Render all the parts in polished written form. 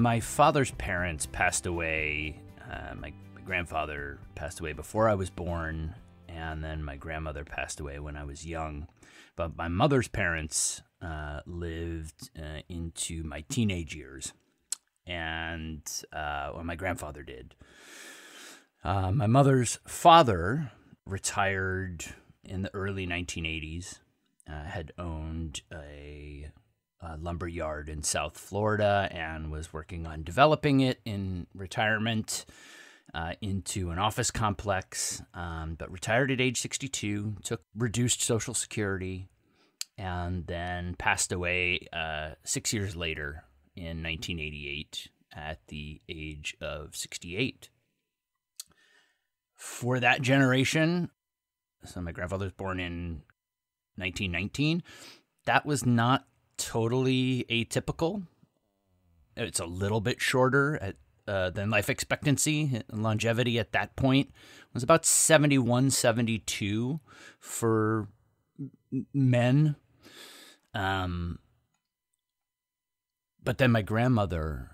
My father's parents passed away. My grandfather passed away before I was born, and then my grandmother passed away when I was young. But my mother's parents lived into my teenage years, and well, my grandfather did. My mother's father retired in the early 1980s, had owned a lumber yard in South Florida and was working on developing it in retirement into an office complex, but retired at age 62, took reduced Social Security, and then passed away 6 years later in 1988 at the age of 68. For that generation, so my grandfather was born in 1919, that was not totally atypical. It's a little bit shorter than life expectancy. Longevity at that point was about 71, 72 for men. But then my grandmother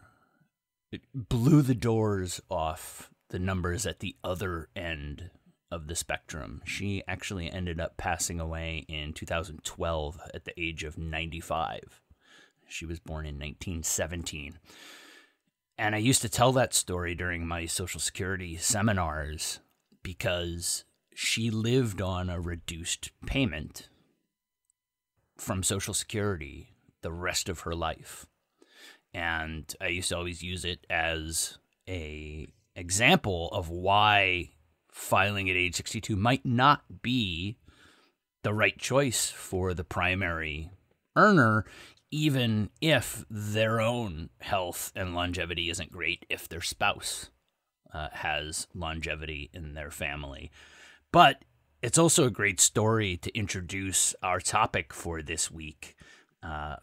blew the doors off the numbers at the other end of the spectrum. She actually ended up passing away in 2012 at the age of 95. She was born in 1917. And I used to tell that story during my Social Security seminars because she lived on a reduced payment from Social Security the rest of her life. And I used to always use it as an example of why filing at age 62 might not be the right choice for the primary earner, even if their own health and longevity isn't great, if their spouse has longevity in their family. But it's also a great story to introduce our topic for this week,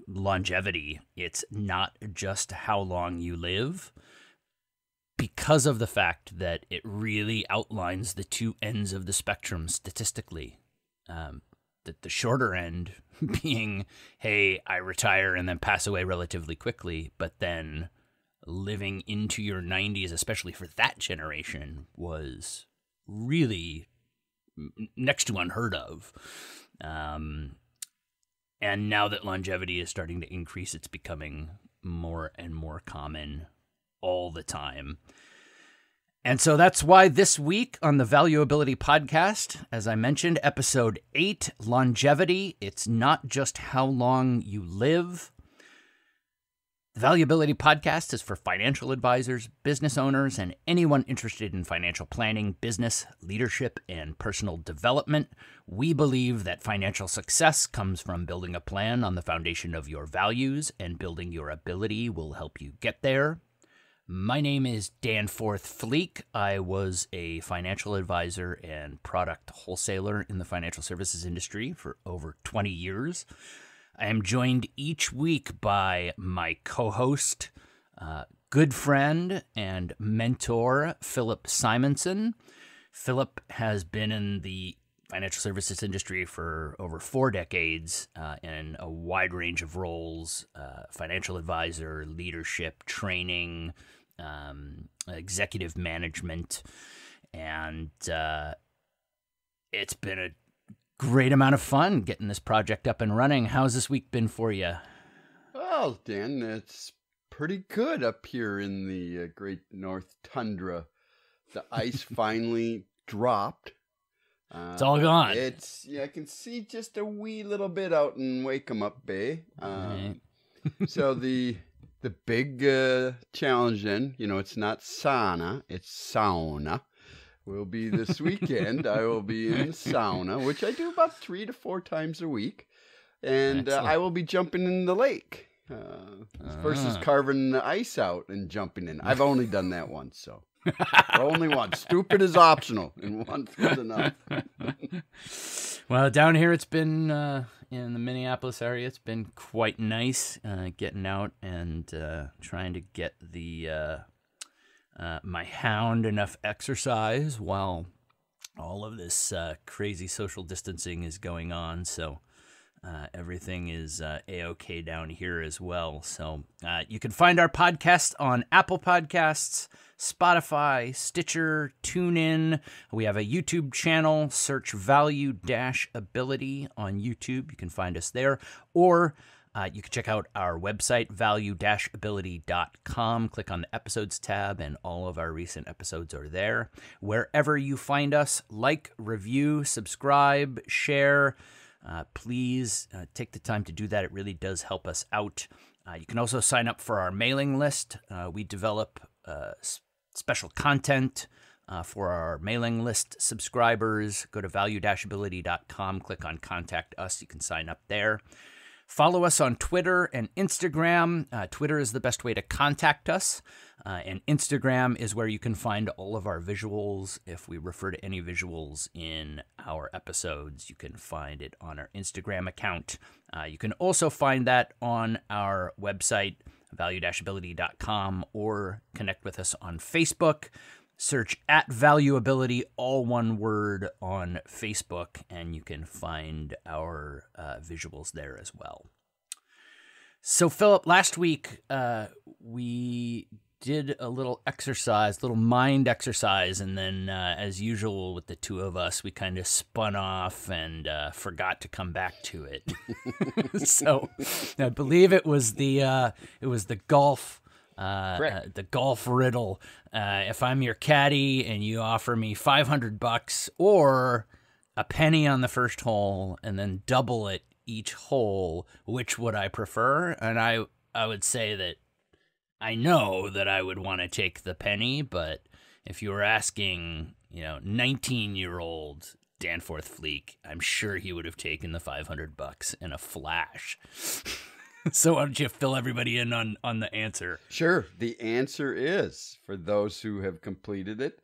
longevity. It's not just how long you live, because of the fact that it really outlines the two ends of the spectrum statistically, that the shorter end being, hey, I retire and then pass away relatively quickly, but then living into your 90s, especially for that generation, was really next to unheard of. And now that longevity is starting to increase, it's becoming more and more common all the time. And so that's why this week on the Value-Ability Podcast, as I mentioned, episode 8, longevity. It's not just how long you live. The Value-Ability Podcast is for financial advisors, business owners, and anyone interested in financial planning, business, leadership, and personal development. We believe that financial success comes from building a plan on the foundation of your values, and building your ability will help you get there. My name is Danforth Fleek. I was a financial advisor and product wholesaler in the financial services industry for over 20 years. I am joined each week by my co-host, good friend and mentor, Philip Simonson. Philip has been in the financial services industry for over 4 decades in a wide range of roles, financial advisor, leadership, training, executive management, and it's been a great amount of fun getting this project up and running. How's this week been for you? Well, Dan, it's pretty good up here in the great North Tundra. The ice finally dropped. It's all gone. I can see just a wee little bit out in Wakemup Bay. Right. So the big challenge then, you know, it's not sauna, it's sauna, will be this weekend. I will be in sauna, which I do about 3 to 4 times a week. And I will be jumping in the lake versus carving the ice out and jumping in. I've only done that once, so. Only one. Stupid is optional, and one's good enough. Well, down here, it's been in the Minneapolis area. It's been quite nice getting out and trying to get the my hound enough exercise while all of this crazy social distancing is going on. So Everything is A-OK down here as well. So you can find our podcast on Apple Podcasts, Spotify, Stitcher, TuneIn. We have a YouTube channel. Search Value-Ability on YouTube. You can find us there. Or you can check out our website, value-ability.com. Click on the episodes tab, and all of our recent episodes are there. Wherever you find us, like, review, subscribe, share. Please take the time to do that. It really does help us out. You can also sign up for our mailing list. We develop special content for our mailing list subscribers. Go to value-ability.com, click on Contact Us. You can sign up there. Follow us on Twitter and Instagram. Twitter is the best way to contact us, and Instagram is where you can find all of our visuals. If we refer to any visuals in our episodes, you can find it on our Instagram account. You can also find that on our website, value-ability.com, or connect with us on Facebook. Search at Value-Ability, all one word, on Facebook, and you can find our visuals there as well. So, Philip, last week we did a little exercise, little mind exercise, and then, as usual with the two of us, we kind of spun off and forgot to come back to it. So, I believe it was the golf. The golf riddle. If I'm your caddy and you offer me $500 or a penny on the first hole and then double it each hole, which would I prefer? And I would say that I know that I would want to take the penny, but if you were asking, you know, 19-year-old Danforth Fleek, I'm sure he would have taken the $500 in a flash. So why don't you fill everybody in on the answer? Sure. The answer is, for those who have completed it,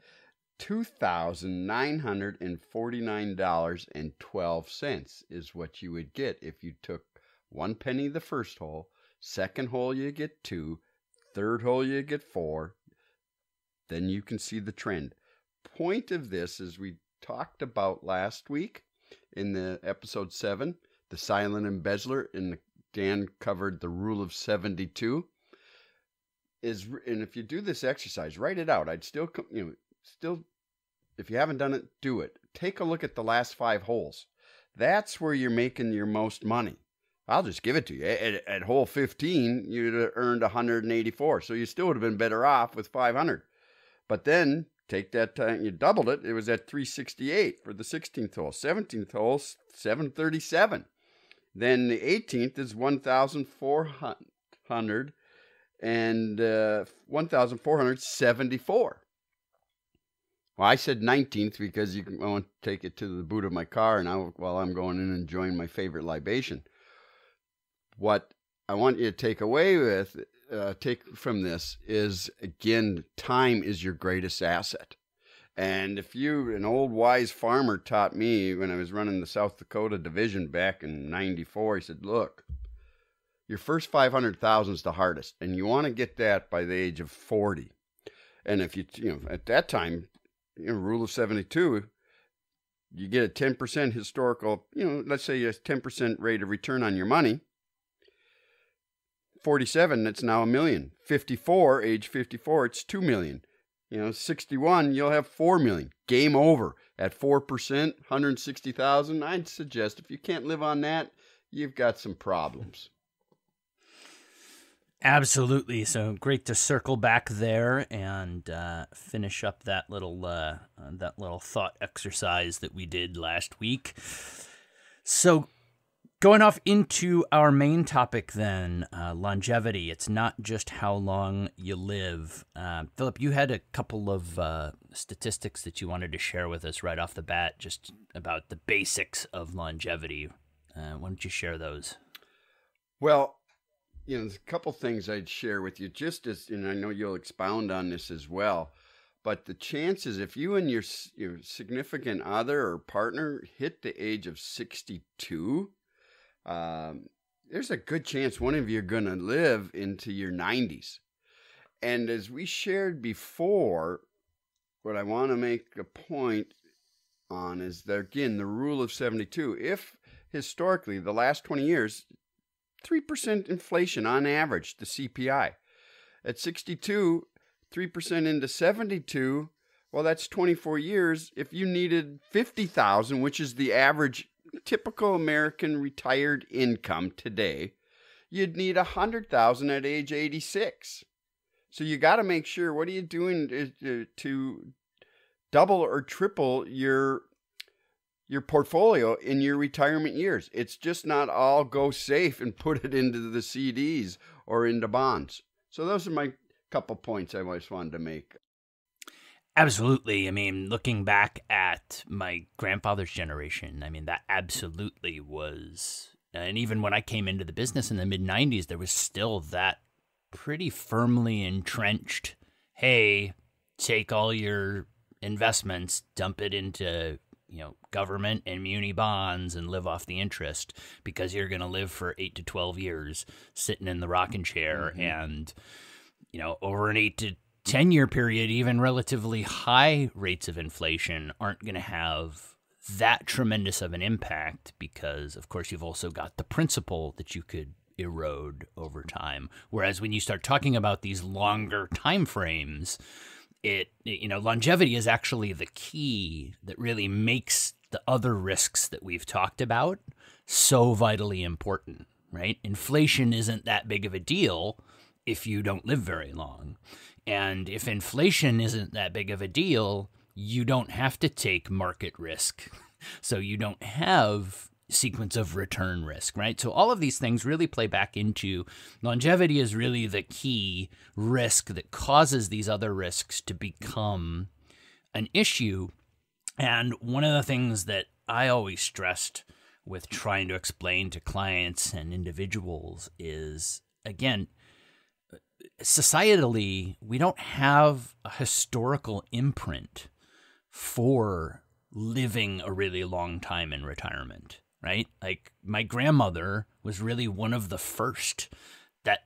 $2,949.12 is what you would get if you took one penny the first hole, second hole you get two, third hole you get four. Then you can see the trend. Point of this, as we talked about last week in the episode 7, the silent embezzler, in the Dan covered the rule of 72. And if you do this exercise, write it out. I'd still, if you haven't done it, do it. Take a look at the last 5 holes. That's where you're making your most money. I'll just give it to you. At hole 15, you'd have earned 184. So you still would have been better off with 500. But then take that time, you doubled it. It was at 368 for the 16th hole. 17th hole, 737. Then the 18th is 1,400 and 1,474. Well, I said 19th because I want to take it to the boot of my car and while I'm going in and enjoying my favorite libation. What I want you to take away with, take from this is, again, time is your greatest asset. And if you, an old wise farmer taught me when I was running the South Dakota division back in '94, he said, look, your first 500,000 is the hardest, and you want to get that by the age of 40. And if you, at that time, rule of 72, you get a 10% historical, let's say a 10% rate of return on your money. 47, that's now $1 million. 54, age 54, it's $2 million. 61, you'll have $4 million. Game over at 4%, 160,000. I'd suggest if you can't live on that, you've got some problems. Absolutely. So great to circle back there and finish up that little thought exercise that we did last week. So, going off into our main topic then, longevity. It's not just how long you live. Philip, you had a couple of statistics that you wanted to share with us right off the bat, just about the basics of longevity. Why don't you share those? Well, there's a couple things I'd share with you, just as, and I know you'll expound on this as well, but the chances, if you and your significant other or partner hit the age of 62, there's a good chance one of you are going to live into your 90s. And as we shared before, what I want to make a point on is, that, again, the rule of 72. If historically, the last 20 years, 3% inflation on average, the CPI. At 62, 3% into 72, well, that's 24 years. If you needed $50,000, which is the average typical American retired income today, you'd need $100,000 at age 86. So you got to make sure, what are you doing to double or triple your portfolio in your retirement years? It's just not all go safe and put it into the CDs or into bonds. So those are my couple points I always wanted to make. Absolutely. I mean, looking back at my grandfather's generation, I mean, that absolutely was, and even when I came into the business in the mid-90s, there was still that pretty firmly entrenched, hey, take all your investments, dump it into, you know, government and muni bonds and live off the interest because you're going to live for 8 to 12 years sitting in the rocking chair. Mm-hmm. And, you know, over an 8 to 10 year period, even relatively high rates of inflation aren't going to have that tremendous of an impact because, of course, you've also got the principal that you could erode over time. Whereas when you start talking about these longer time frames, longevity is actually the key that really makes the other risks that we've talked about so vitally important, right? Inflation isn't that big of a deal if you don't live very long. And if inflation isn't that big of a deal, you don't have to take market risk. So you don't have sequence of return risk, right? So all of these things really play back into longevity is really the key risk that causes these other risks to become an issue. And one of the things that I always stressed with trying to explain to clients and individuals is, again, societally, we don't have a historical imprint for living a really long time in retirement. Right? Like my grandmother was really one of the first that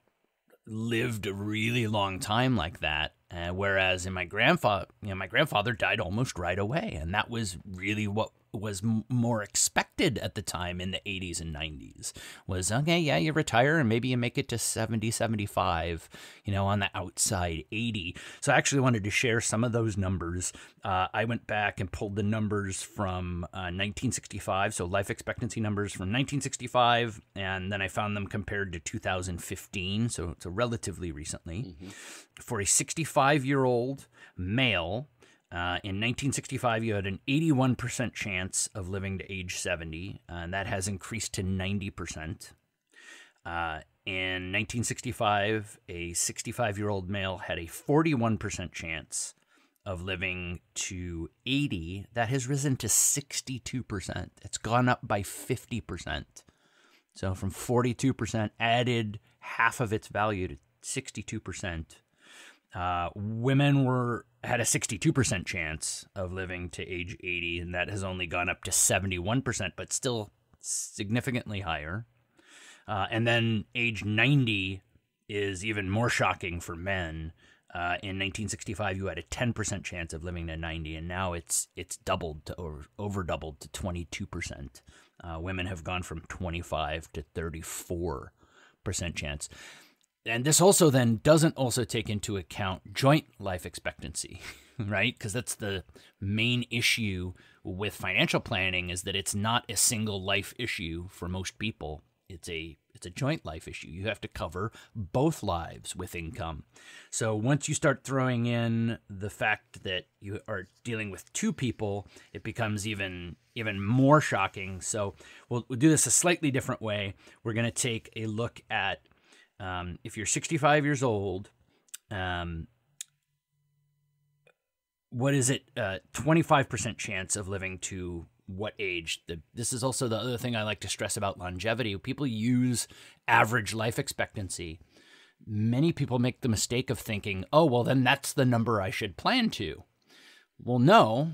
lived a really long time like that. Whereas in my grandfather died almost right away. And that was really what was more expected at the time in the 80s and 90s was, okay, yeah, you retire and maybe you make it to 70, 75, you know, on the outside 80. So I actually wanted to share some of those numbers. I went back and pulled the numbers from 1965. So life expectancy numbers from 1965. And then I found them compared to 2015. So relatively recently. Mm-hmm. For a 65-year-old male, in 1965, you had an 81% chance of living to age 70, and that has increased to 90%. In 1965, a 65-year-old male had a 41% chance of living to 80. That has risen to 62%. It's gone up by 50%. So from 42%, added half of its value to 62%. Women had a 62% chance of living to age 80, and that has only gone up to 71%, but still significantly higher. And then age 90 is even more shocking for men. In 1965, you had a 10% chance of living to 90, and now it's doubled to over doubled to 22%. Women have gone from 25 to 34% chance. And this also then doesn't also take into account joint life expectancy, right? Because that's the main issue with financial planning is that it's not a single life issue for most people. It's a joint life issue. You have to cover both lives with income. So once you start throwing in the fact that you are dealing with two people, it becomes even more shocking. So we'll do this a slightly different way. We're going to take a look at if you're 65 years old, what is it? 25% chance of living to what age? This is also the other thing I like to stress about longevity. People use average life expectancy. Many people make the mistake of thinking, oh, well, then that's the number I should plan to. Well, no,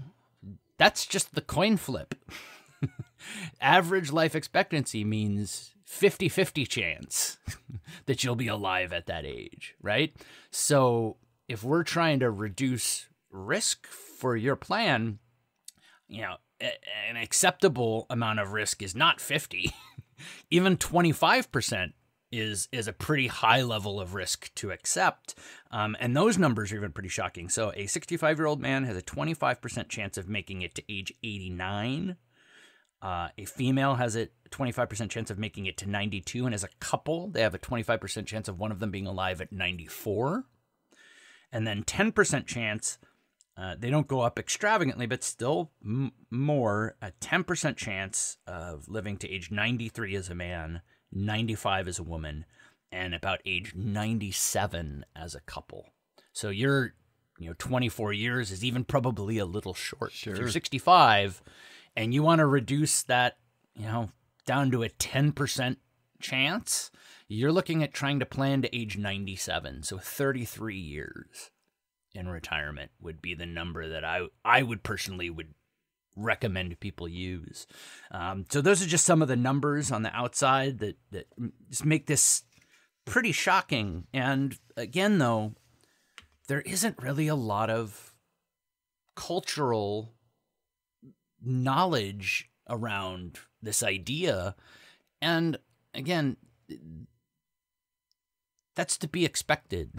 that's just the coin flip. Average life expectancy means 50-50 chance that you'll be alive at that age, right? So if we're trying to reduce risk for your plan, you know, an acceptable amount of risk is not 50. Even 25% is a pretty high level of risk to accept. And those numbers are even pretty shocking. So a 65-year-old man has a 25% chance of making it to age 89. A female has a 25% chance of making it to 92. And as a couple, they have a 25% chance of one of them being alive at 94. And then 10% chance, they don't go up extravagantly, but still more, a 10% chance of living to age 93 as a man, 95 as a woman, and about age 97 as a couple. So you're, you know, 24 years is even probably a little short. Sure. If you're 65 and you want to reduce that, you know, down to a 10% chance, you're looking at trying to plan to age 97. So 33 years in retirement would be the number that I would personally would recommend people use. So those are just some of the numbers on the outside that just make this pretty shocking. And again, though, there isn't really a lot of cultural knowledge around this idea. And again, that's to be expected,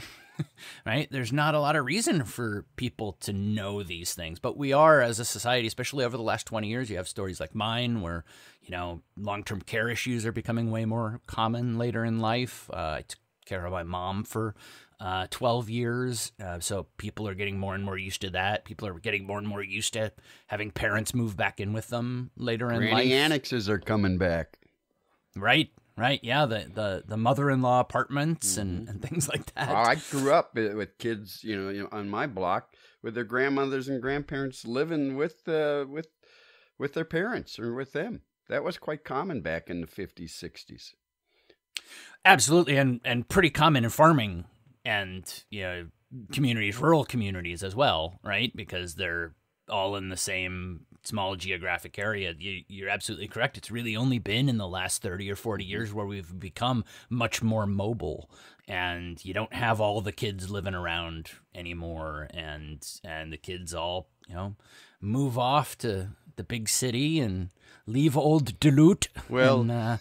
right? There's not a lot of reason for people to know these things, but we are as a society, especially over the last 20 years, you have stories like mine where, you know, long-term care issues are becoming way more common later in life. I took care of my mom for 12 years. So people are getting more and more used to that. People are getting more and more used to having parents move back in with them later in life. Granny annexes are coming back. Right. Right, yeah, the mother-in-law apartments and things like that. I grew up with kids, you know, on my block with their grandmothers and grandparents living with their parents or with them. That was quite common back in the 50s, 60s. Absolutely, and pretty common in farming and, you know, communities, rural communities as well, right? Because they're all in the same small geographic area. You're absolutely correct. It's really only been in the last 30 or 40 years where we've become much more mobile, and you don't have all the kids living around anymore, and the kids all, you know, move off to the big city and leave old Duluth. Well, and,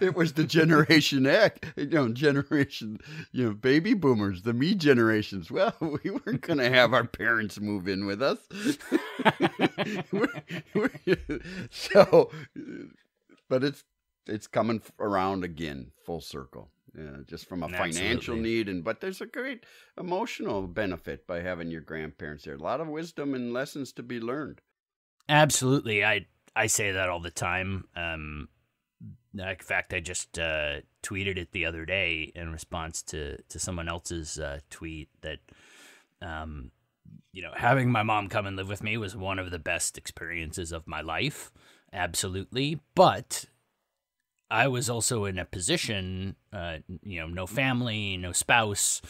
it was the Generation X, you know, baby boomers, the me generations. Well, we weren't going to have our parents move in with us. But it's coming around again, full circle, just from a financial need. But there's a great emotional benefit by having your grandparents there. A lot of wisdom and lessons to be learned. Absolutely. I say that all the time. In fact, I just tweeted it the other day in response to someone else's tweet that, you know, having my mom come and live with me was one of the best experiences of my life. Absolutely. But I was also in a position, you know, no family, no spouse,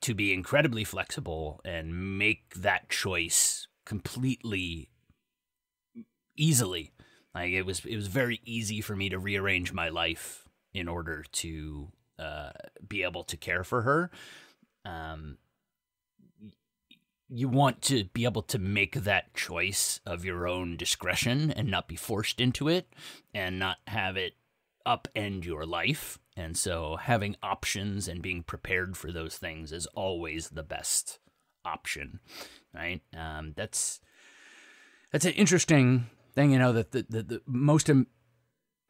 to be incredibly flexible and make that choice completely easily. Like it was very easy for me to rearrange my life in order to be able to care for her. You want to be able to make that choice of your own discretion and not be forced into it and not have it upend your life. And so having options and being prepared for those things is always the best option, right? That's an interesting thing, you know, that the most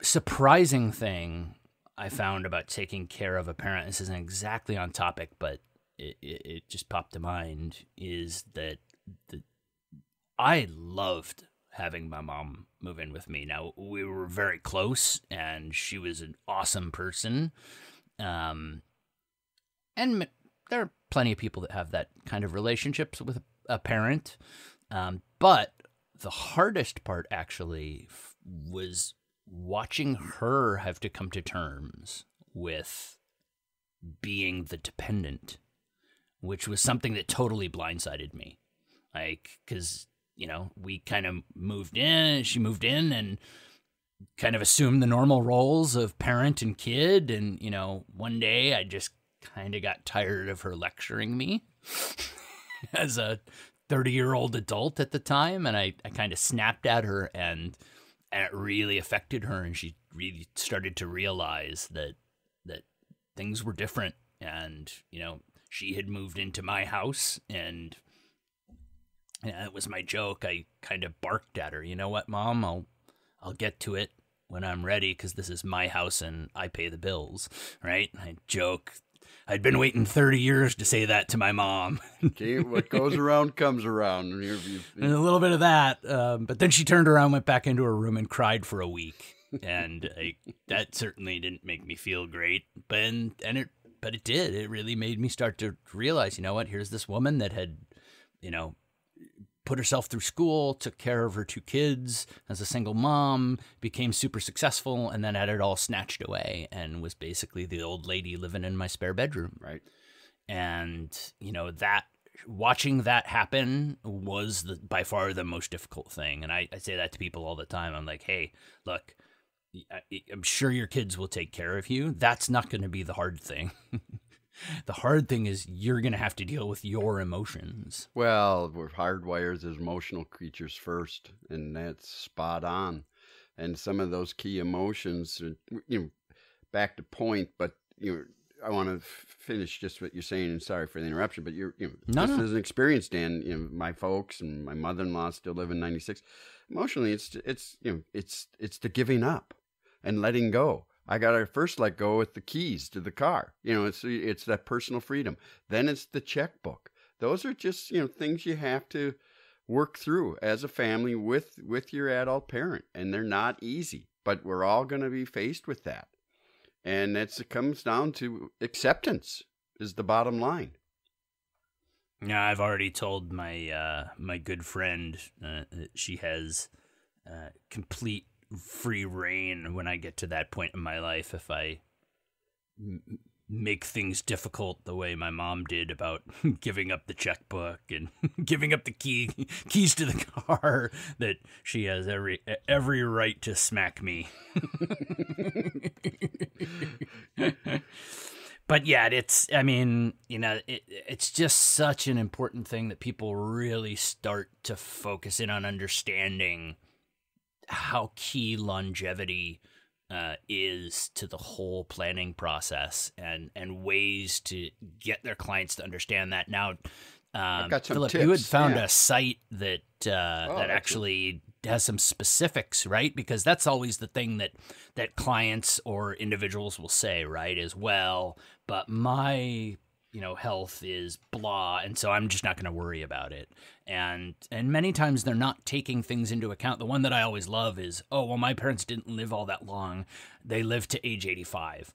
surprising thing I found about taking care of a parent, this isn't exactly on topic, but it just popped to mind, is that I loved having my mom move in with me. Now, we were very close, and she was an awesome person. And there are plenty of people that have that kind of relationships with a parent. But the hardest part actually was watching her have to come to terms with being the dependent, which was something that totally blindsided me. Like, because, you know, we kind of moved in, she moved in, and kind of assumed the normal roles of parent and kid. And, you know, one day I just kind of got tired of her lecturing me as a 30-year-old adult at the time, and I kind of snapped at her, and it really affected her, and she really started to realize that things were different, and she had moved into my house, and it was my joke. I kind of barked at her, "You know what, Mom? I'll get to it when I'm ready, because this is my house and I pay the bills," right? I joke. I'd been waiting 30 years to say that to my mom. Okay, what goes around comes around. And a little bit of that. But then she turned around, went back into her room, and cried for a week. And that certainly didn't make me feel great. But it did. It really made me start to realize, you know what, here's this woman that had, put herself through school, took care of her two kids as a single mom, became super successful, and then had it all snatched away and was basically the old lady living in my spare bedroom. Right. And, that watching that happen was by far the most difficult thing. And I say that to people all the time. I'm like, hey, look, I'm sure your kids will take care of you. That's not going to be the hard thing. The hard thing is you're going to have to deal with your emotions. Well, we're hardwired as emotional creatures first, and that's spot on. And some of those key emotions, back to point, but I want to finish just what you're saying, and sorry for the interruption, but this is an experience, Dan. My folks and my mother-in-law still live in 96. Emotionally, it's the giving up and letting go. I got to first let go with the keys to the car. It's that personal freedom. Then it's the checkbook. Those are just, things you have to work through as a family with your adult parent. And they're not easy, but we're all going to be faced with that. And it comes down to acceptance is the bottom line. Now, I've already told my my good friend that she has complete free reign when I get to that point in my life. If I make things difficult the way my mom did about giving up the checkbook and giving up the keys to the car, that she has every right to smack me. But yeah, it's just such an important thing that people really start to focus in on understanding how key longevity is to the whole planning process, and ways to get their clients to understand that. Now, Philip, you had found a site that that actually has some specifics, right? Because that's always the thing that clients or individuals will say, right? Is, well, but my health is blah, and so I'm just not going to worry about it. And many times they're not taking things into account. The one that I always love is, oh, well, my parents didn't live all that long. They lived to age 85.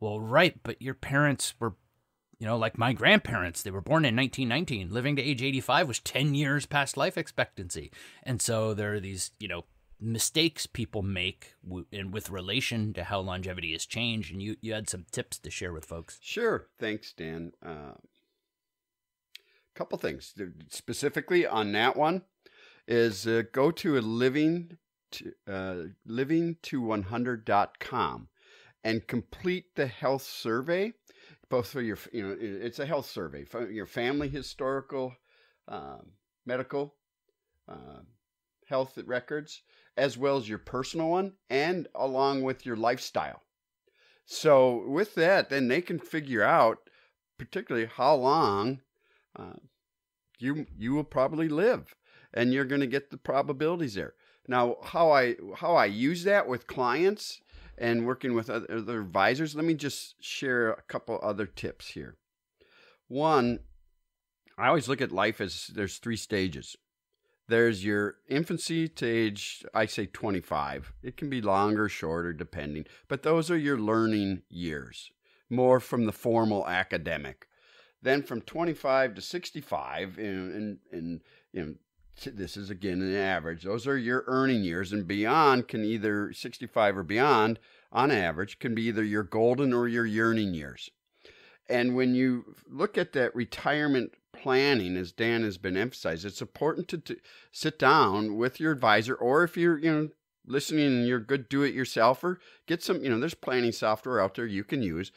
Well, right, but your parents were, like my grandparents, they were born in 1919. Living to age 85 was 10 years past life expectancy. And so there are these, mistakes people make and with relation to how longevity has changed, and you had some tips to share with folks. Sure. Thanks, Dan. Couple things specifically on that one is go to living to 100.com and complete the health survey, both for your, it's a health survey, your family, historical, medical, health records, as well as your personal one, and along with your lifestyle. So with that, then they can figure out particularly how long you will probably live, and you're going to get the probabilities there. Now, how I use that with clients and working with other advisors, let me just share a couple other tips here. One, I always look at life as there's three stages. There's your infancy to age, I say 25. It can be longer, shorter, depending. But those are your learning years, more from the formal academic. Then from 25 to 65, this is, again, an average. Those are your earning years, and beyond can either 65 or beyond, on average, can be either your golden or your yearning years. And when you look at that retirement planning, as Dan has been emphasized, it's important to sit down with your advisor, or if you're listening and you're a good do-it-yourselfer, get some, there's planning software out there you can use.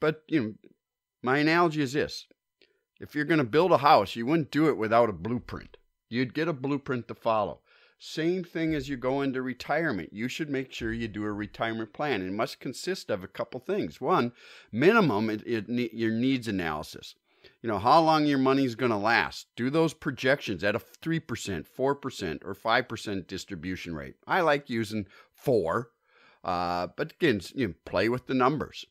But my analogy is this: If you're going to build a house, you wouldn't do it without a blueprint. You'd get a blueprint to follow. Same thing as you go into retirement. You should make sure you do a retirement plan. It must consist of a couple things. One, minimum, your needs analysis. You know, how long your money's going to last. Do those projections at a 3%, 4%, or 5% distribution rate. I like using 4, but again, you know, play with the numbers.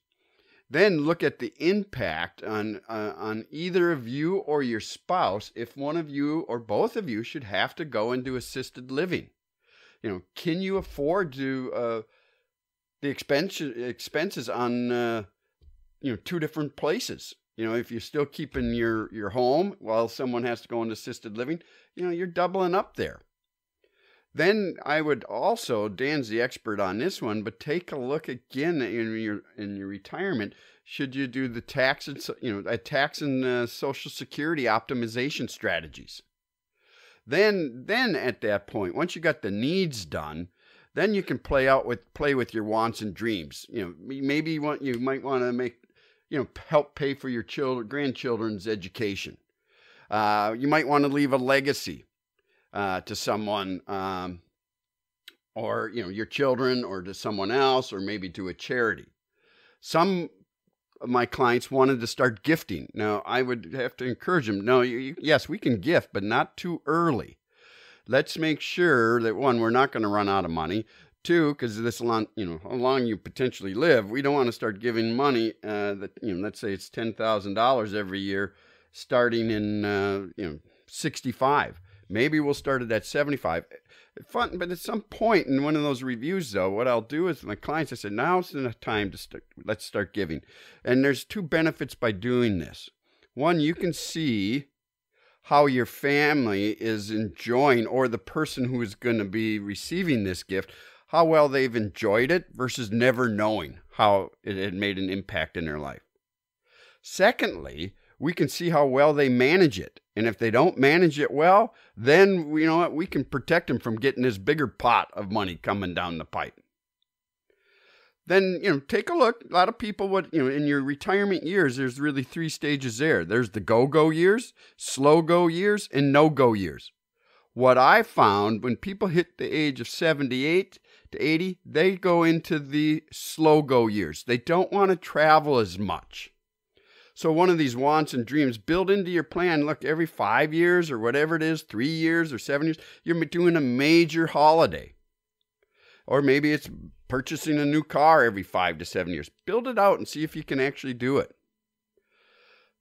Then look at the impact on either of you or your spouse if one of you or both of you should have to go into assisted living. You know, can you afford to the expenses on you know, two different places? You know, if you're still keeping your home while someone has to go into assisted living, you know, you're doubling up there. Then I would also, Dan's the expert on this one, but take a look again in your retirement. Should you do the tax and, you know, tax and Social Security optimization strategies? Then at that point, once you got the needs done, then you can play with your wants and dreams. You know, maybe you might want to make, you know, help pay for your grandchildren's education. You might want to leave a legacy to someone, or, you know, your children, or to someone else, or maybe to a charity. Some of my clients wanted to start gifting. Now, I would have to encourage them. No, yes, we can gift, but not too early. Let's make sure that, one, we're not going to run out of money. Two, because this long, you know, how long you potentially live, we don't want to start giving money that, you know, let's say it's $10,000 every year, starting in, you know, 65. Maybe we'll start it at 75. Fun, but at some point in one of those reviews, though, what I'll do is my clients, I said, now's the time to let's start giving. And there's two benefits by doing this. One, you can see how your family is enjoying, or the person who is going to be receiving this gift, how well they've enjoyed it versus never knowing how it had made an impact in their life. Secondly, we can see how well they manage it. And if they don't manage it well, then, you know what, we can protect them from getting this bigger pot of money coming down the pipe. Then, you know, take a look. A lot of people would, you know, in your retirement years, there's really three stages there. There's the go-go years, slow-go years, and no-go years. What I found, when people hit the age of 78 to 80, they go into the slow-go years. They don't want to travel as much. So one of these wants and dreams, build into your plan. Look, every 5 years or whatever it is, 3 years or 7 years, you're doing a major holiday. Or maybe it's purchasing a new car every 5 to 7 years. Build it out and see if you can actually do it.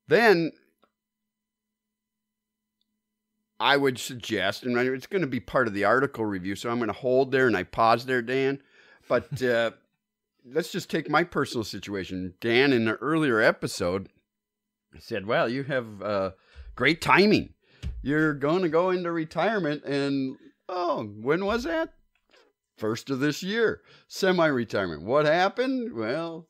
Then I would suggest, and it's going to be part of the article review, so I'm going to hold there and I pause there, Dan. But let's just take my personal situation. Dan, in the earlier episode, I said, well, you have great timing. You're going to go into retirement, and, oh, when was that? First of this year, semi-retirement. What happened? Well,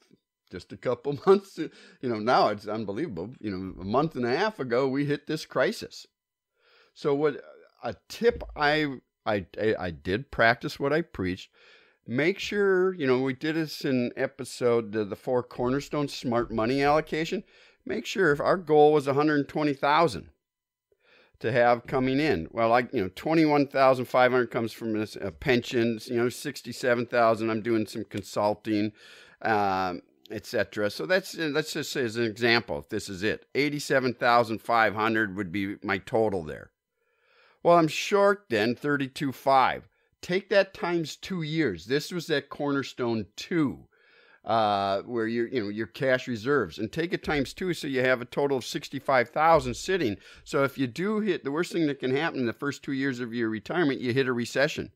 just a couple months. You know, now it's unbelievable. You know, a month and a half ago, we hit this crisis. So what a tip I did practice what I preached. Make sure, you know, we did this in episode, the 4 cornerstones, smart money allocation. Make sure if our goal was $120,000 to have coming in. Well, like, you know, $21,500 comes from this, pensions, you know, $67,000. I'm doing some consulting, etc. So that's, let's just say as an example, if this is it, $87,500 would be my total there. Well, I'm short then $32,500. Take that times 2 years. This was that cornerstone 2, where your cash reserves, and take it times 2, so you have a total of $65,000 sitting. So if you do hit, the worst thing that can happen in the first 2 years of your retirement, you hit a recession.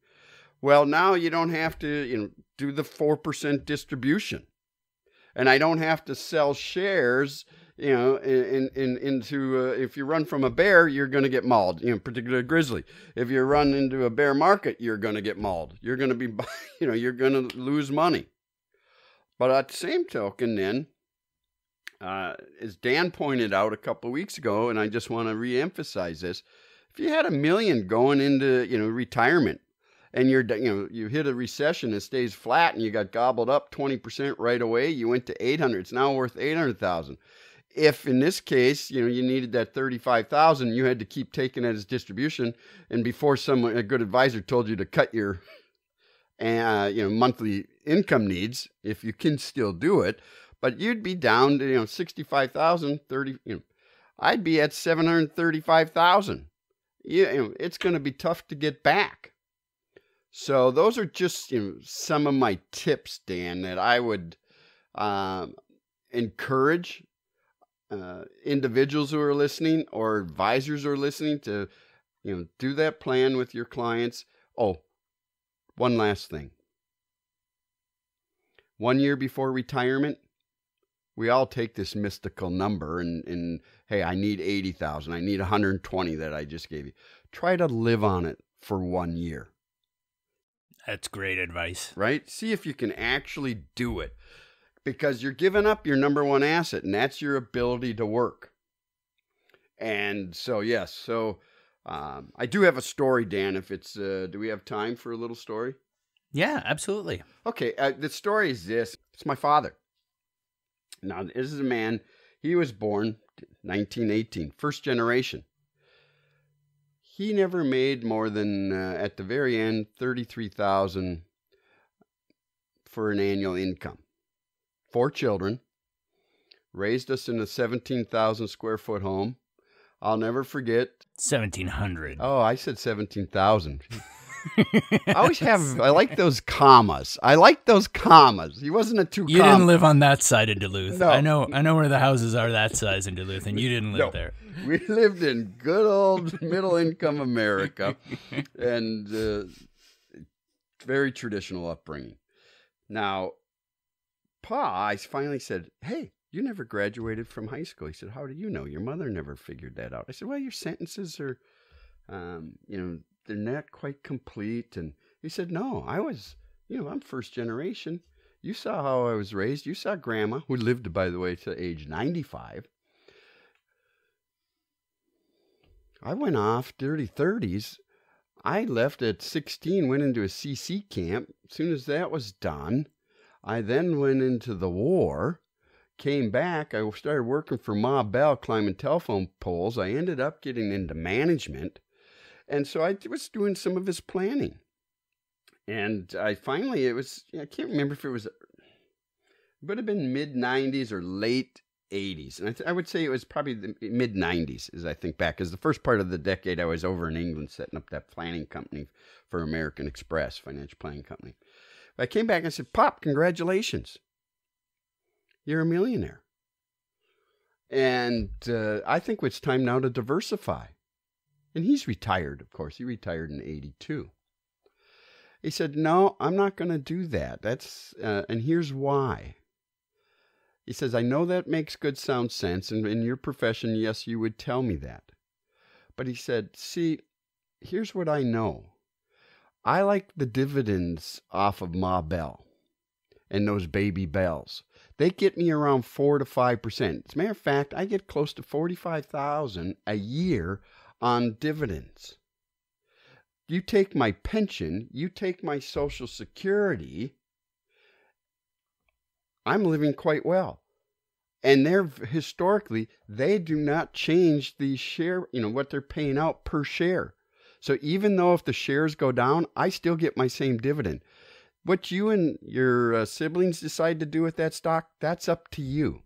Well, now you don't have to, you know, do the 4% distribution, and I don't have to sell shares. You know, into if you run from a bear, you're going to get mauled, you know, particularly a grizzly. If you run into a bear market, you're going to get mauled. You're going to be, you know, you're going to lose money. But at the same token then, as Dan pointed out a couple of weeks ago, and I just want to reemphasize this, if you had $1 million going into, you know, retirement, and you're, you know, you hit a recession, it stays flat, and you got gobbled up 20% right away, you went to 800, it's now worth $800,000. if in this case, you know, you needed that 35,000, you had to keep taking it as distribution, and before someone, a good advisor, told you to cut your, you know, monthly income needs, if you can still do it, but you'd be down to, you know, 65,000, 30, you know, I'd be at 735,000. You know, it's going to be tough to get back. So those are just, you know, some of my tips, Dan, that I would encourage individuals who are listening or advisors who are listening to, you know, do that plan with your clients. Oh, one last thing. 1 year before retirement, we all take this mystical number and hey, I need 80,000. I need 120 that I just gave you. Try to live on it for 1 year. That's great advice. Right? See if you can actually do it, because you're giving up your number one asset, and that's your ability to work. And so, yes, so I do have a story, Dan, if it's, do we have time for a little story? Yeah, absolutely. Okay. The story is this. It's my father. Now, this is a man, he was born 1918, first generation. He never made more than, at the very end, $33,000 for an annual income. 4 children, raised us in a 17,000 square foot home. I'll never forget. 1,700. Oh, I said 17,000. I always have, I like those commas. I like those commas. He wasn't a two. You didn't live on that side of Duluth. No. I know where the houses are that size in Duluth, and you didn't live there. We lived in good old middle income America, and very traditional upbringing. Now, Pa, I finally said, hey, you never graduated from high school. He said, how do you know? Your mother never figured that out. I said, well, your sentences are, you know, they're not quite complete. And he said, no, I was, you know, I'm first generation. You saw how I was raised. You saw Grandma, who lived, by the way, to age 95. I went off dirty 30s. I left at 16, went into a CC camp. As soon as that was done, I then went into the war, came back. I started working for Ma Bell, climbing telephone poles. I ended up getting into management. And so I was doing some of his planning. And I finally, it was, I can't remember if it was, it would have been mid-90s or late 80s. And I would say it was probably the mid-90s, as I think back, because the first part of the decade I was over in England setting up that planning company for American Express, financial planning company. But I came back and I said, Pop, congratulations. You're a millionaire. And I think it's time now to diversify. And he's retired, of course. He retired in 82. He said, no, I'm not going to do that. That's and here's why. He says, I know that makes good sound sense. And in your profession, yes, you would tell me that. But he said, see, here's what I know. I like the dividends off of Ma Bell and those baby bells. They get me around 4 to 5%. As a matter of fact, I get close to $45,000 a year on dividends. You take my pension, you take my Social Security, I'm living quite well. And they're historically, they do not change the share, you know, what they're paying out per share. So even though if the shares go down, I still get my same dividend. What you and your siblings decide to do with that stock, that's up to you.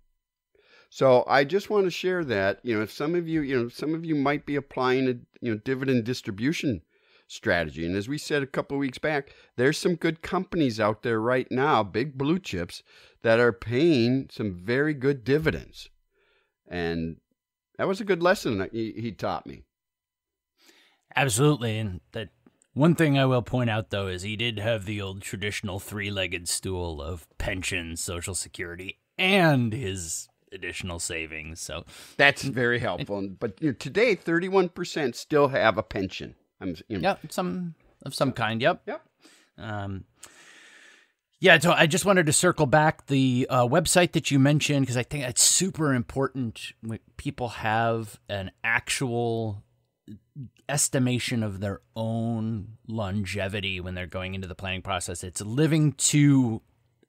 So I just want to share that, you know, if some of you, you know, some of you might be applying a, you know, dividend distribution strategy. And as we said a couple of weeks back, there's some good companies out there right now, big blue chips, that are paying some very good dividends. And that was a good lesson that he taught me. Absolutely. And that one thing I will point out, though, is he did have the old traditional three-legged stool of pension, Social Security, and his additional savings. So that's very helpful. But you know, today, 31% still have a pension. You know. Yeah, some kind. Yep. Yep. Yeah. So I just wanted to circle back the website that you mentioned, because I think it's super important when people have an actual estimation of their own longevity when they're going into the planning process. It's living to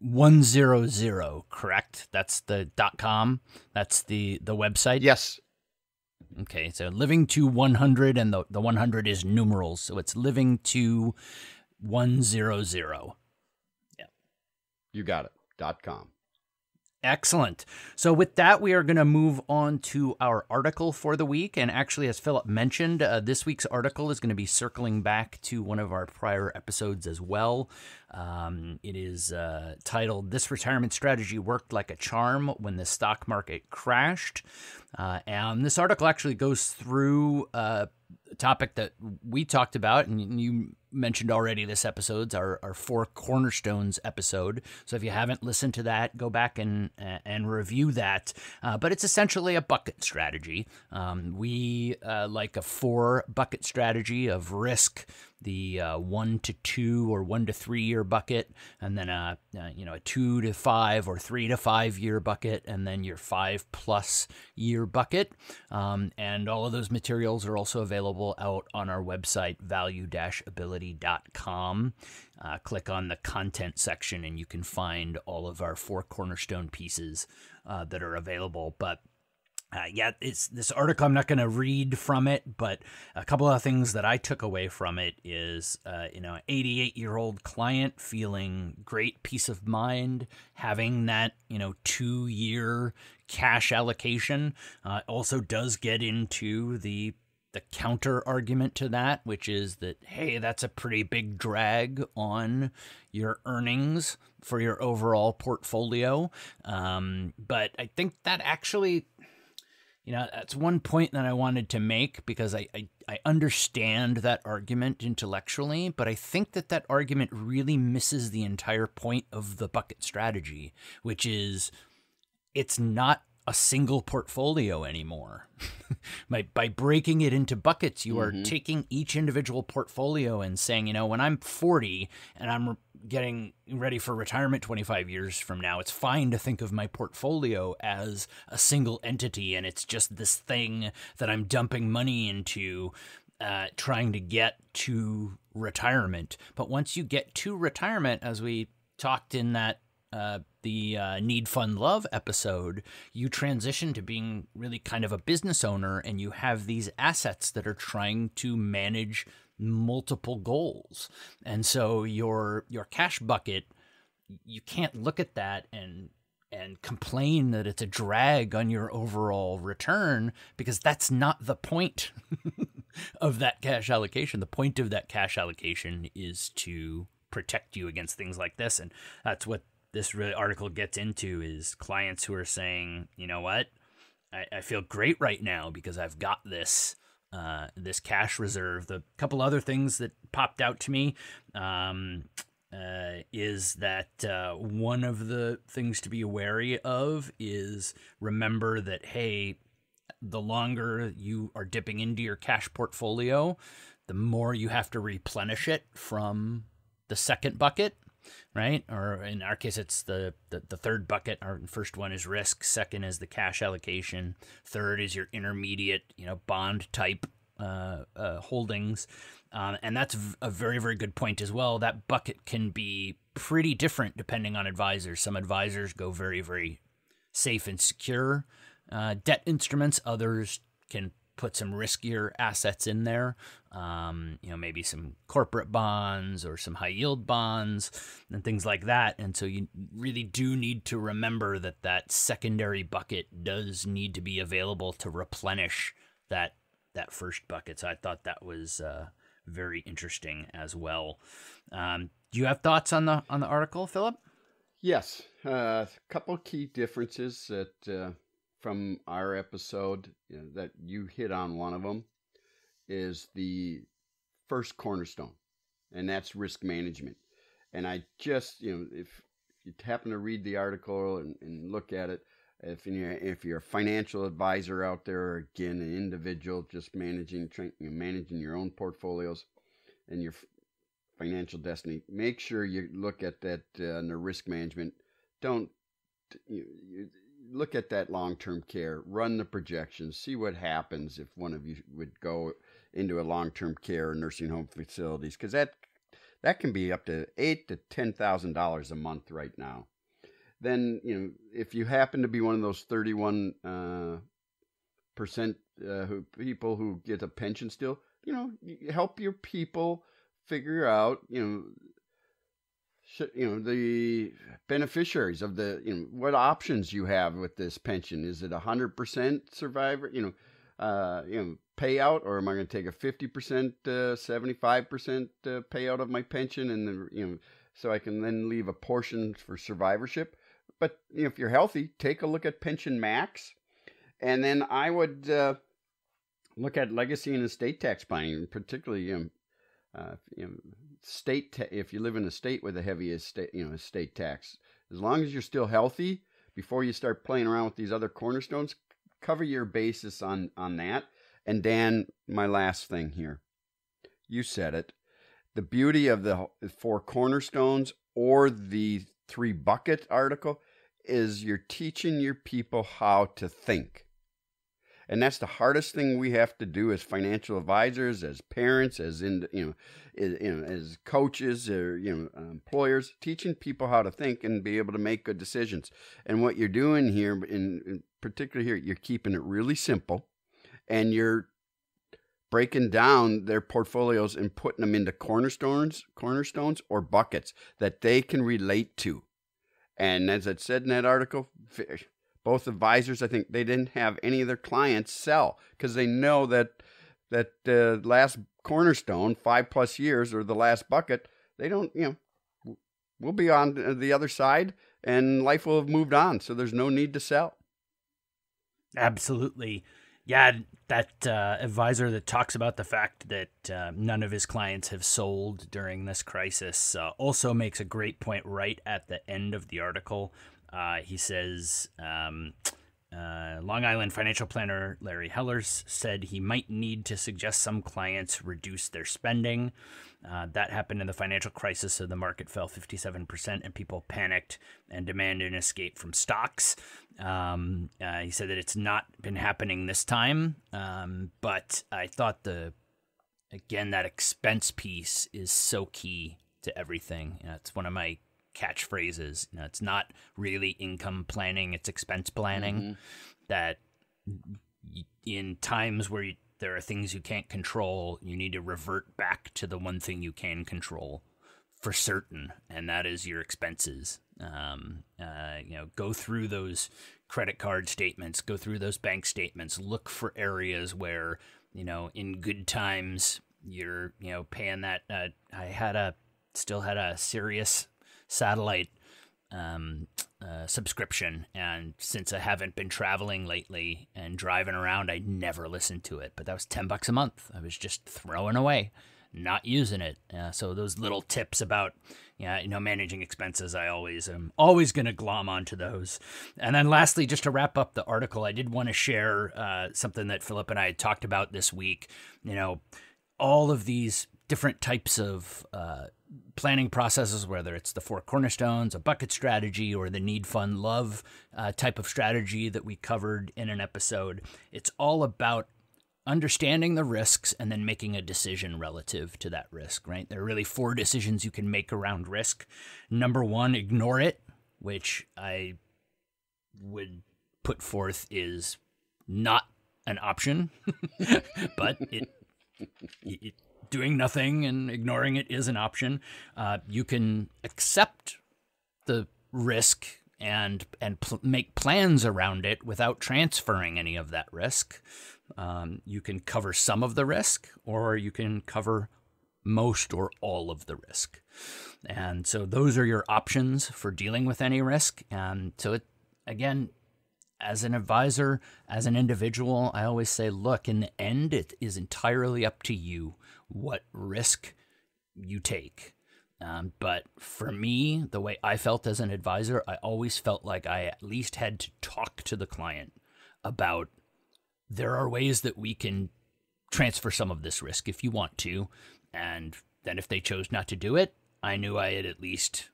100, correct? That's the .com. That's the website. Yes. Okay, so living to 100, and the 100 is numerals, so it's living to 100. Yeah, you got it. .com. Excellent. So with that, we are going to move on to our article for the week. And actually, as Philip mentioned, this week's article is going to be circling back to one of our prior episodes as well. It is titled, This Retirement Strategy Worked Like a Charm When the Stock Market Crashed. And this article actually goes through a topic that we talked about, and you mentioned already this episode's our Four Cornerstones episode. So if you haven't listened to that, go back and review that. But it's essentially a bucket strategy. We like a 4-bucket strategy of risk, the 1 to 2 or 1 to 3 year bucket, and then a 2 to 5 or 3 to 5 year bucket, and then your 5+ year bucket. And all of those materials are also available out on our website, value-ability.com. Click on the content section and you can find all of our Four Cornerstone pieces that are available. But yeah, it's this article. I'm not going to read from it, but a couple of things that I took away from it is, an 88-year-old client feeling great peace of mind, having that, 2-year cash allocation. Also does get into the counter argument to that, which is that, hey, that's a pretty big drag on your earnings for your overall portfolio. But I think that actually, that's one point that I wanted to make, because I understand that argument intellectually, but I think that argument really misses the entire point of the bucket strategy, which is it's not a single portfolio anymore. By breaking it into buckets, you are taking each individual portfolio and saying, when I'm 40 and I'm getting ready for retirement 25 years from now, it's fine to think of my portfolio as a single entity, and it's just this thing that I'm dumping money into, trying to get to retirement. But once you get to retirement, as we talked in that the Need Fun Love episode, you transition to being really kind of a business owner, and you have these assets that are trying to manage multiple goals. And so your cash bucket, you can't look at that and complain that it's a drag on your overall return, because that's not the point of that cash allocation. The point of that cash allocation is to protect you against things like this. And that's what this article gets into, is clients who are saying, you know what, I feel great right now because I've got this this cash reserve. The couple other things that popped out to me is that one of the things to be wary of is, remember that, hey, the longer you are dipping into your cash portfolio, the more you have to replenish it from the second bucket. Right? Or in our case, it's the third bucket. Our first one is risk. Second is the cash allocation. Third is your intermediate, bond type holdings. And that's a very, very good point as well. That bucket can be pretty different depending on advisors. Some advisors go very, very safe and secure debt instruments. Others can put some riskier assets in there, maybe some corporate bonds or some high yield bonds and things like that. And so you really do need to remember that secondary bucket does need to be available to replenish that first bucket. So I thought that was very interesting as well. Do you have thoughts on the article, Philip? Yes, a couple of key differences that. From our episode, that you hit on one of them, is the first cornerstone, and that's risk management. And I just, if you happen to read the article and look at it, if you're a financial advisor out there, or again, an individual just managing your own portfolios and your financial destiny, make sure you look at that under risk management. Don't, look at that long-term care, run the projections, see what happens if one of you would go into a long-term care or nursing home facilities, because that can be up to $8,000 to $10,000 a month right now. then, you know, if you happen to be one of those 31 percent who people who get a pension still, you know, help your people figure out, you know, the beneficiaries of the, you know, what options you have with this pension. Is it 100% survivor, you know, payout, or am I going to take a 50%, 75% payout of my pension, and then, you know, so I can then leave a portion for survivorship. But you know, if you're healthy, take a look at Pension Max, and then I would look at legacy and estate tax planning, particularly you know, state. If you live in a state with a heavy estate, you know, estate tax, as long as you're still healthy before you start playing around with these other cornerstones, cover your basis on that. And Dan, my last thing here, you said it. The beauty of the four cornerstones or the three bucket article is you're teaching your people how to think. And that's the hardest thing we have to do as financial advisors, as parents, as in, as coaches, or employers, teaching people how to think and be able to make good decisions. And what you're doing here, in particular here, you're keeping it really simple, and you're breaking down their portfolios and putting them into cornerstones or buckets that they can relate to. And as I said in that article, both advisors, I think, they didn't have any of their clients sell because they know that last cornerstone, 5+ years, or the last bucket, they don't, you know, we'll be on the other side and life will have moved on. So there's no need to sell. Absolutely. Yeah, that advisor that talks about the fact that none of his clients have sold during this crisis also makes a great point right at the end of the article. He says, Long Island financial planner Larry Hellers said he might need to suggest some clients reduce their spending. That happened in the financial crisis, so the market fell 57% and people panicked and demanded an escape from stocks. He said that it's not been happening this time, but I thought, again, that expense piece is so key to everything. You know, it's one of my catchphrases. You know, it's not really income planning, it's expense planning. Mm-hmm. That in times where there are things you can't control, you need to revert back to the one thing you can control for certain, and that is your expenses. You know, go through those credit card statements, go through those bank statements, look for areas where, you know, in good times you're, you know, paying that. I had still had a Sirius satellite subscription, and since I haven't been traveling lately and driving around, I never listened to it, but that was $10 a month I was just throwing away, not using it. So those little tips about, you know, managing expenses, I'm always going to glom onto those. And then lastly, just to wrap up the article, I did want to share something that Philip and I had talked about this week. You know, all of these different types of planning processes, whether it's the four cornerstones, a bucket strategy, or the need, fund, love type of strategy that we covered in an episode. It's all about understanding the risks and then making a decision relative to that risk, right? There are really four decisions you can make around risk. Number one, ignore it, which I would put forth is not an option, but it doing nothing and ignoring it is an option. You can accept the risk and make plans around it without transferring any of that risk. You can cover some of the risk, or you can cover most or all of the risk. And so those are your options for dealing with any risk. And so, again, as an advisor, as an individual, I always say, look, in the end, it is entirely up to you what risk you take. But for me, the way I felt as an advisor, I always felt like I at least had to talk to the client about, there are ways that we can transfer some of this risk if you want to. And then if they chose not to do it, I knew I had at least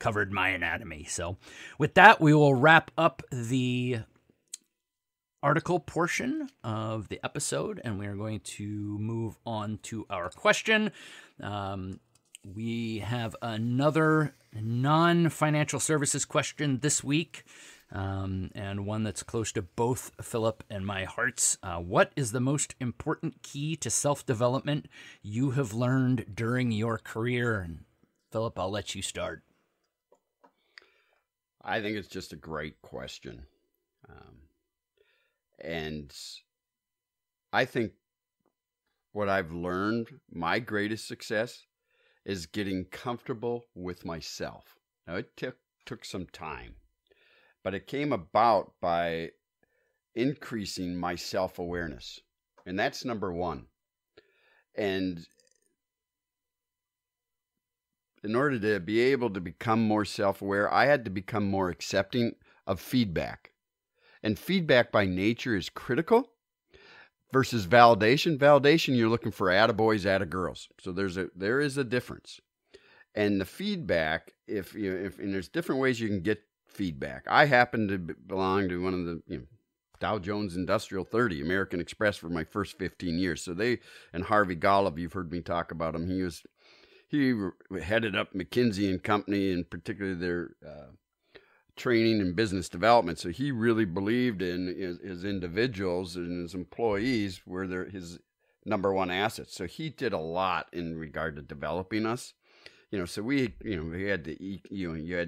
covered my anatomy. So with that, we will wrap up the article portion of the episode, and we are going to move on to our question. We have another non-financial services question this week, and one that's close to both Philip and my hearts. What is the most important key to self-development you have learned during your career? And Philip, I'll let you start. I think it's just a great question. And I think what I've learned, my greatest success is getting comfortable with myself. Now, it took some time, but it came about by increasing my self-awareness. And that's number one. And in order to be able to become more self-aware, I had to become more accepting of feedback. And feedback by nature is critical versus validation. Validation, you're looking for attaboys, attagirls. So there is a difference. And the feedback, and there's different ways you can get feedback. I happen to belong to one of the Dow Jones Industrial 30, American Express for my first 15 years. So and Harvey Golub, you've heard me talk about him. He headed up McKinsey and Company, and particularly their training and business development. So he really believed in his individuals and his employees were his number one assets. So he did a lot in regard to developing us. So we had you had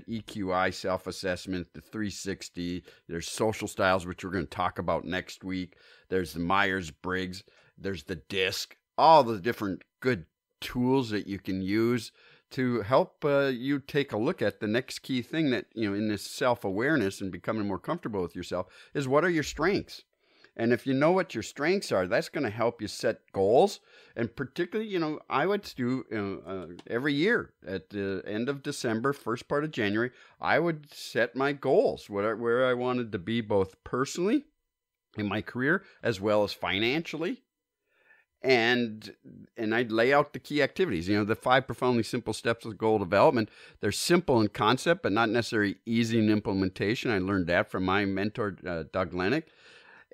EQI self-assessment, the 360, there's social styles, which we're going to talk about next week. There's the Myers Briggs, there's the DISC, all the different good tools that you can use to help you take a look at the next key thing that, in this self-awareness and becoming more comfortable with yourself is what are your strengths? And if you know what your strengths are, that's going to help you set goals. And particularly, I would do every year at the end of December, first part of January, I would set my goals, where I wanted to be both personally in my career as well as financially. And I'd lay out the key activities, the 5 profoundly simple steps of goal development. They're simple in concept, but not necessarily easy in implementation. I learned that from my mentor, Doug Lenick.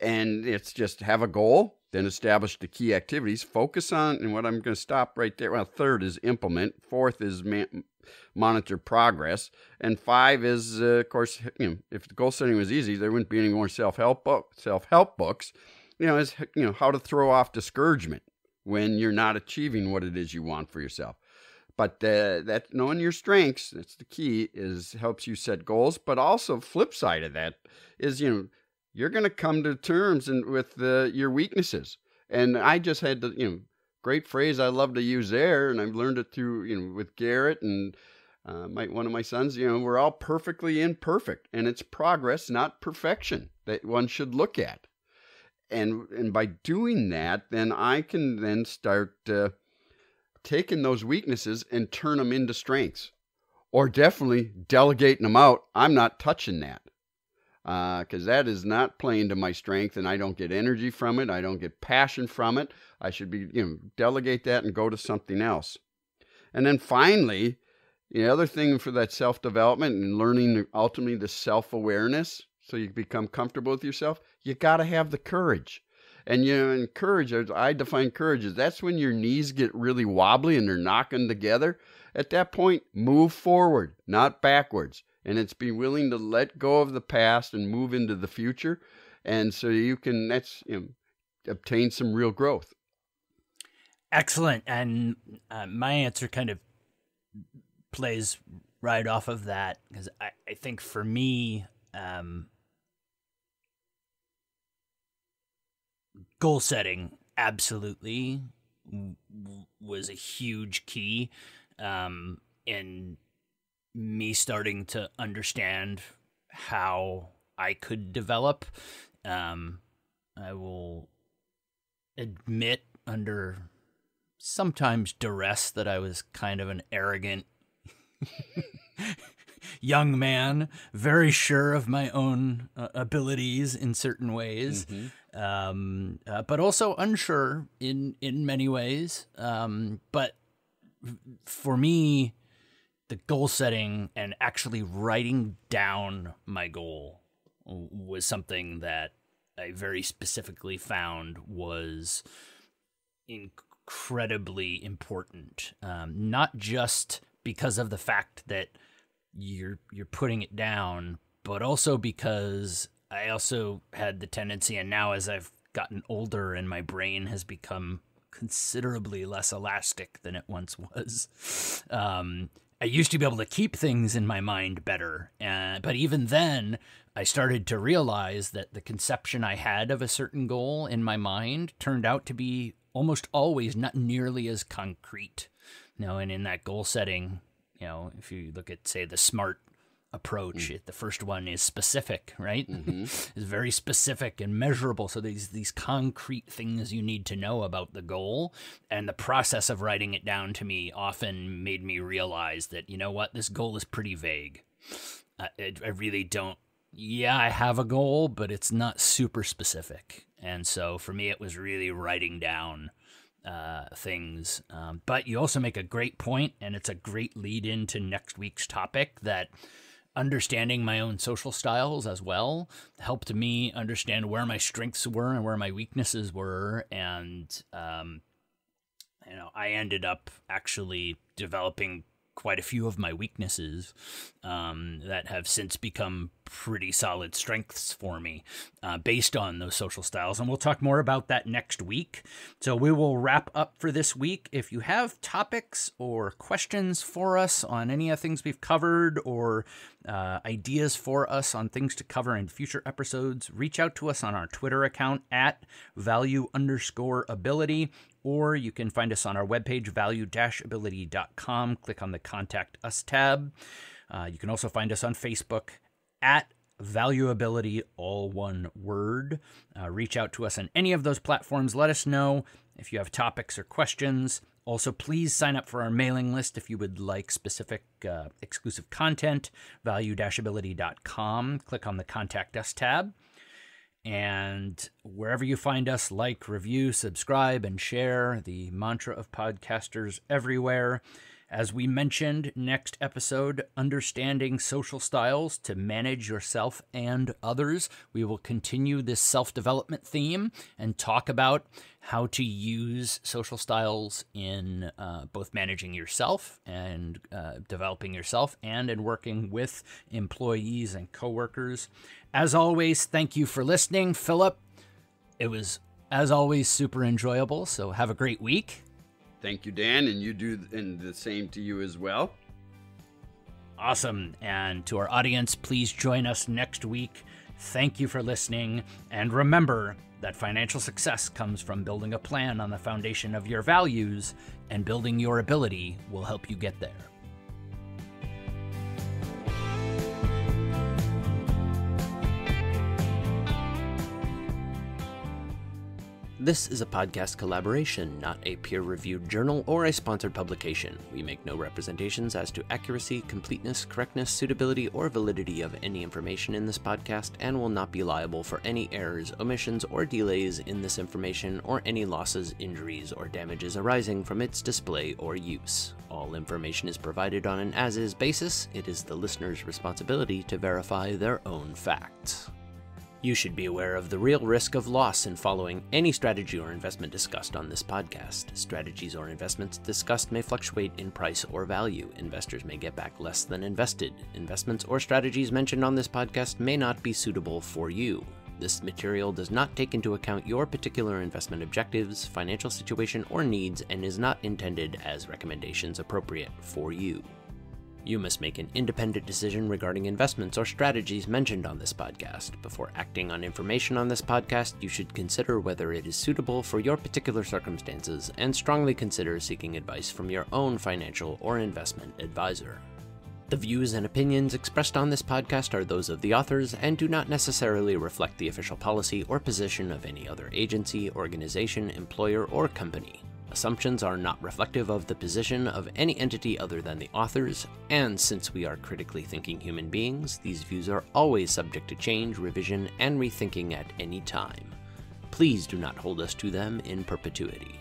And it's just have a goal, then establish the key activities, focus on, and what I'm going to stop right there. Well, 3rd is implement. 4th is monitor progress. And 5 is, of course, if the goal setting was easy, there wouldn't be any more self-help books. How to throw off discouragement when you're not achieving what it is you want for yourself. But that knowing your strengths, that's the key, helps you set goals. But also flip side of that is, you're going to come to terms with your weaknesses. And I just had the, great phrase I love to use there, and I've learned it through, with Garrett and one of my sons, we're all perfectly imperfect. And it's progress, not perfection, that one should look at. And by doing that, then I can then start taking those weaknesses and turn them into strengths, or definitely delegating them out. I'm not touching that because that is not playing to my strength, and I don't get energy from it. I don't get passion from it. I should be delegate that and go to something else. And then finally, the other thing for that self-development and learning ultimately the self-awareness. So you become comfortable with yourself, you got to have the courage. And courage, I define courage as that's when your knees get really wobbly and they're knocking together. At that point, move forward, not backwards. And it's be willing to let go of the past and move into the future. And so you can obtain some real growth. Excellent. And my answer kind of plays right off of that, because I think for me, goal setting absolutely was a huge key in me starting to understand how I could develop. I will admit under sometimes duress that I was kind of an arrogant young man, very sure of my own abilities in certain ways, but also unsure in many ways. But for me, the goal setting and actually writing down my goal was something that I very specifically found was incredibly important, not just because of the fact that you're putting it down, but also because I also had the tendency, and now as I've gotten older and my brain has become considerably less elastic than it once was, I used to be able to keep things in my mind better. But even then, I started to realize that the conception I had of a certain goal in my mind turned out to be almost always not nearly as concrete. You know, and in that goal setting, you know, if you look at, say, the SMART approach, the first one is specific, right? It's very specific and measurable. So these concrete things you need to know about the goal, and the process of writing it down to me often made me realize that, you know what, this goal is pretty vague. I really don't. Yeah, I have a goal, but it's not super specific. And so for me, it was really writing down things. But you also make a great point, and it's a great lead into next week's topic, that understanding my own social styles as well helped me understand where my strengths were and where my weaknesses were. And, you know, I ended up actually developing quite a few of my weaknesses that have since become pretty solid strengths for me based on those social styles. And we'll talk more about that next week. So we will wrap up for this week. If you have topics or questions for us on any of the things we've covered, or ideas for us on things to cover in future episodes, reach out to us on our Twitter account at value_ability, or you can find us on our webpage, value-ability.com. Click on the Contact Us tab. You can also find us on Facebook at Value-Ability, all one word. Reach out to us on any of those platforms. Let us know if you have topics or questions. Also, please sign up for our mailing list if you would like specific exclusive content, value-ability.com. Click on the Contact Us tab. And wherever you find us, like, review, subscribe, and share, the mantra of podcasters everywhere. As we mentioned, next episode, understanding social styles to manage yourself and others. We will continue this self-development theme and talk about how to use social styles in both managing yourself and developing yourself, and in working with employees and coworkers. As always, thank you for listening. Philip, it was, as always, super enjoyable. So have a great week. Thank you, Dan, and you do, and the same to you as well. Awesome. And to our audience, please join us next week. Thank you for listening. And remember that financial success comes from building a plan on the foundation of your values, and building your ability will help you get there. This is a podcast collaboration, not a peer-reviewed journal or a sponsored publication. We make no representations as to accuracy, completeness, correctness, suitability, or validity of any information in this podcast, and will not be liable for any errors, omissions, or delays in this information, or any losses, injuries, or damages arising from its display or use. All information is provided on an as-is basis. It is the listener's responsibility to verify their own facts. You should be aware of the real risk of loss in following any strategy or investment discussed on this podcast. Strategies or investments discussed may fluctuate in price or value. Investors may get back less than invested. Investments or strategies mentioned on this podcast may not be suitable for you. This material does not take into account your particular investment objectives, financial situation, or needs, and is not intended as recommendations appropriate for you. You must make an independent decision regarding investments or strategies mentioned on this podcast. Before acting on information on this podcast, you should consider whether it is suitable for your particular circumstances, and strongly consider seeking advice from your own financial or investment advisor. The views and opinions expressed on this podcast are those of the authors and do not necessarily reflect the official policy or position of any other agency, organization, employer, or company. Assumptions are not reflective of the position of any entity other than the authors, and since we are critically thinking human beings, these views are always subject to change, revision, and rethinking at any time. Please do not hold us to them in perpetuity.